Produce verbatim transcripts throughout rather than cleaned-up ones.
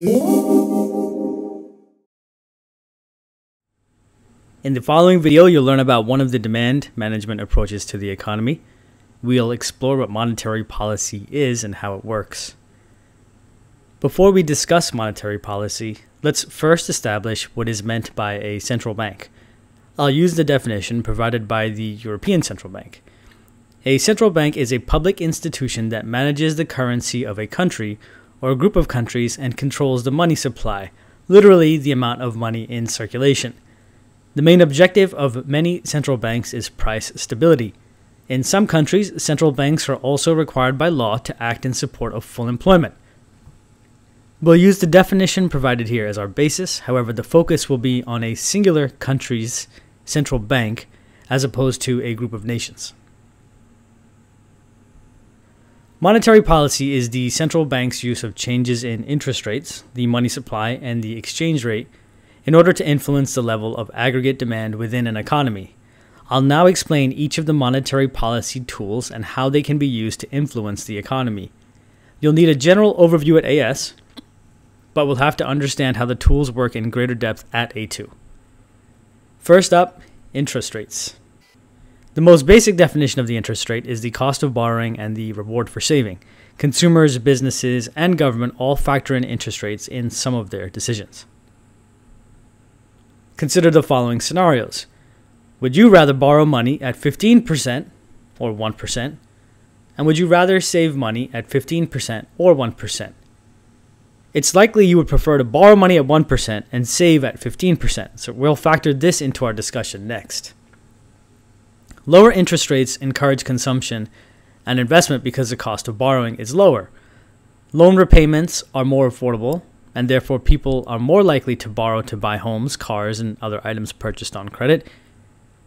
In the following video, you'll learn about one of the demand management approaches to the economy. We'll explore what monetary policy is and how it works. Before we discuss monetary policy, let's first establish what is meant by a central bank. I'll use the definition provided by the European Central Bank. A central bank is a public institution that manages the currency of a country or a group of countries and controls the money supply, literally the amount of money in circulation. The main objective of many central banks is price stability. In some countries, central banks are also required by law to act in support of full employment. We'll use the definition provided here as our basis. However, the focus will be on a singular country's central bank as opposed to a group of nations. Monetary policy is the central bank's use of changes in interest rates, the money supply, and the exchange rate in order to influence the level of aggregate demand within an economy. I'll now explain each of the monetary policy tools and how they can be used to influence the economy. You'll need a general overview at A S, but we'll have to understand how the tools work in greater depth at A two. First up, interest rates. The most basic definition of the interest rate is the cost of borrowing and the reward for saving. Consumers, businesses, and government all factor in interest rates in some of their decisions. Consider the following scenarios. Would you rather borrow money at fifteen percent or one percent? And would you rather save money at fifteen percent or one percent? It's likely you would prefer to borrow money at one percent and save at fifteen percent, so we'll factor this into our discussion next. Lower interest rates encourage consumption and investment because the cost of borrowing is lower. Loan repayments are more affordable, and therefore people are more likely to borrow to buy homes, cars, and other items purchased on credit.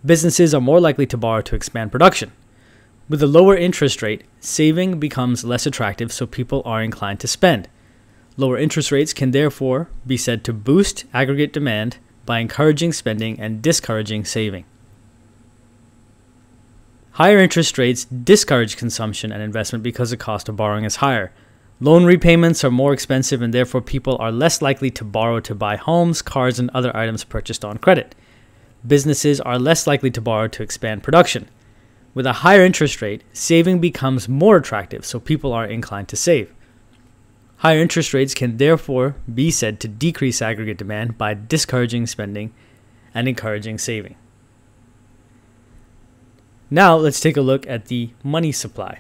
Businesses are more likely to borrow to expand production. With a lower interest rate, saving becomes less attractive, so people are inclined to spend. Lower interest rates can therefore be said to boost aggregate demand by encouraging spending and discouraging saving. Higher interest rates discourage consumption and investment because the cost of borrowing is higher. Loan repayments are more expensive, and therefore people are less likely to borrow to buy homes, cars, and other items purchased on credit. Businesses are less likely to borrow to expand production. With a higher interest rate, saving becomes more attractive, so people are inclined to save. Higher interest rates can therefore be said to decrease aggregate demand by discouraging spending and encouraging saving. Now let's take a look at the money supply.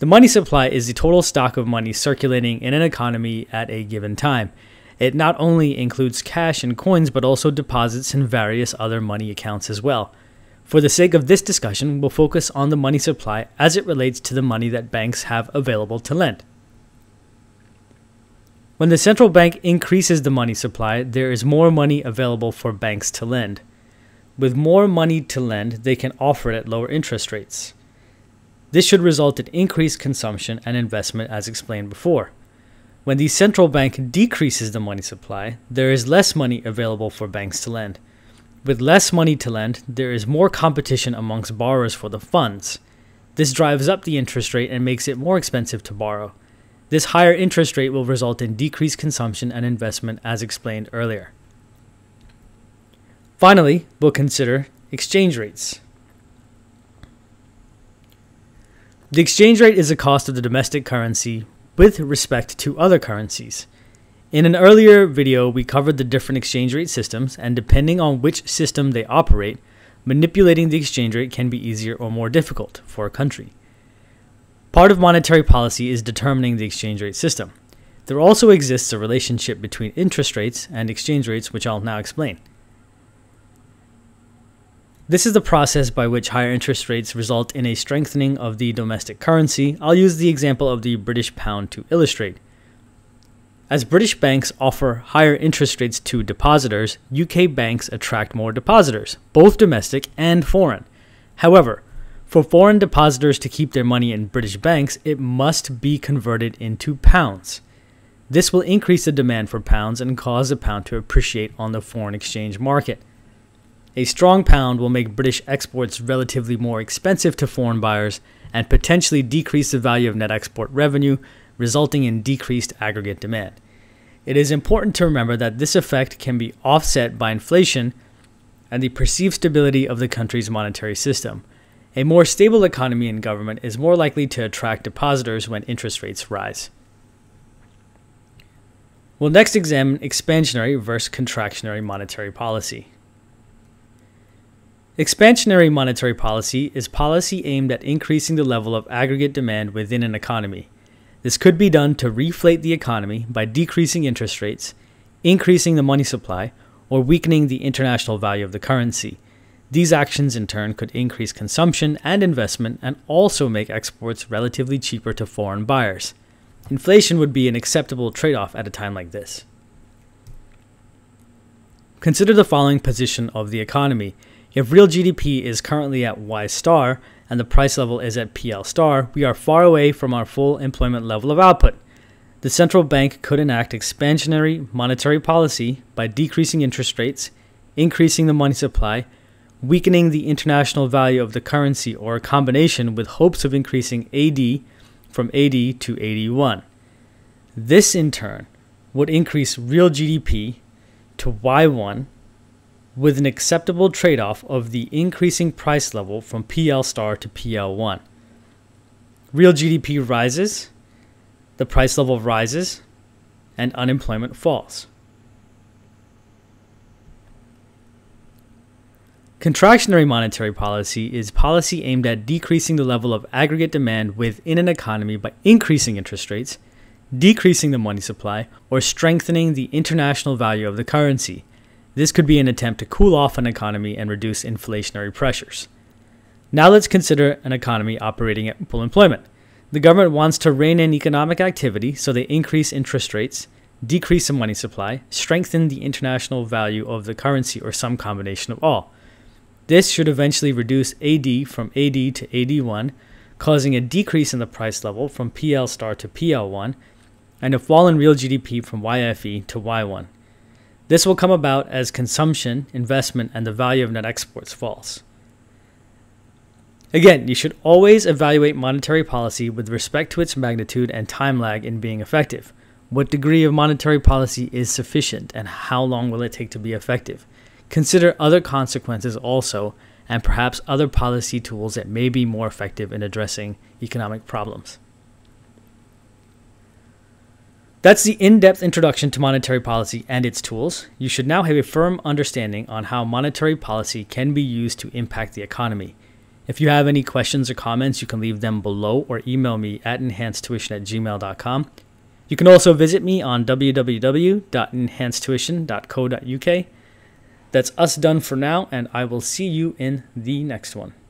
The money supply is the total stock of money circulating in an economy at a given time. It not only includes cash and coins, but also deposits and various other money accounts as well. For the sake of this discussion, we'll focus on the money supply as it relates to the money that banks have available to lend. When the central bank increases the money supply, there is more money available for banks to lend. With more money to lend, they can offer it at lower interest rates. This should result in increased consumption and investment, as explained before. When the central bank decreases the money supply, there is less money available for banks to lend. With less money to lend, there is more competition amongst borrowers for the funds. This drives up the interest rate and makes it more expensive to borrow. This higher interest rate will result in decreased consumption and investment, as explained earlier. Finally, we'll consider exchange rates. The exchange rate is the cost of the domestic currency with respect to other currencies. In an earlier video, we covered the different exchange rate systems, and depending on which system they operate, manipulating the exchange rate can be easier or more difficult for a country. Part of monetary policy is determining the exchange rate system. There also exists a relationship between interest rates and exchange rates, which I'll now explain. This is the process by which higher interest rates result in a strengthening of the domestic currency. I'll use the example of the British pound to illustrate. As British banks offer higher interest rates to depositors, U K banks attract more depositors, both domestic and foreign. However, for foreign depositors to keep their money in British banks, it must be converted into pounds. This will increase the demand for pounds and cause the pound to appreciate on the foreign exchange market. A strong pound will make British exports relatively more expensive to foreign buyers and potentially decrease the value of net export revenue, resulting in decreased aggregate demand. It is important to remember that this effect can be offset by inflation and the perceived stability of the country's monetary system. A more stable economy and government is more likely to attract depositors when interest rates rise. We'll next examine expansionary versus contractionary monetary policy. Expansionary monetary policy is policy aimed at increasing the level of aggregate demand within an economy. This could be done to reflate the economy by decreasing interest rates, increasing the money supply, or weakening the international value of the currency. These actions in turn could increase consumption and investment and also make exports relatively cheaper to foreign buyers. Inflation would be an acceptable trade-off at a time like this. Consider the following position of the economy. If real G D P is currently at Y star and the price level is at P L star, we are far away from our full employment level of output. The central bank could enact expansionary monetary policy by decreasing interest rates, increasing the money supply, weakening the international value of the currency, or a combination, with hopes of increasing A D from eighty to eighty-one. This in turn would increase real G D P to Y one with an acceptable trade-off of the increasing price level from P L star to P L one. Real G D P rises, the price level rises, and unemployment falls. Contractionary monetary policy is policy aimed at decreasing the level of aggregate demand within an economy by increasing interest rates, decreasing the money supply, or strengthening the international value of the currency. This could be an attempt to cool off an economy and reduce inflationary pressures. Now let's consider an economy operating at full employment. The government wants to rein in economic activity, so they increase interest rates, decrease the money supply, strengthen the international value of the currency, or some combination of all. This should eventually reduce A D from A D to eighty-one, causing a decrease in the price level from P L star to P L one, and a fall in real G D P from Y F E to Y one. This will come about as consumption, investment, and the value of net exports falls. Again, you should always evaluate monetary policy with respect to its magnitude and time lag in being effective. What degree of monetary policy is sufficient, and how long will it take to be effective? Consider other consequences also, and perhaps other policy tools that may be more effective in addressing economic problems. That's the in-depth introduction to monetary policy and its tools. You should now have a firm understanding on how monetary policy can be used to impact the economy. If you have any questions or comments, you can leave them below or email me at enhanced tuition at gmail dot com. You can also visit me on w w w dot enhanced tuition dot co dot u k. That's us done for now, and I will see you in the next one.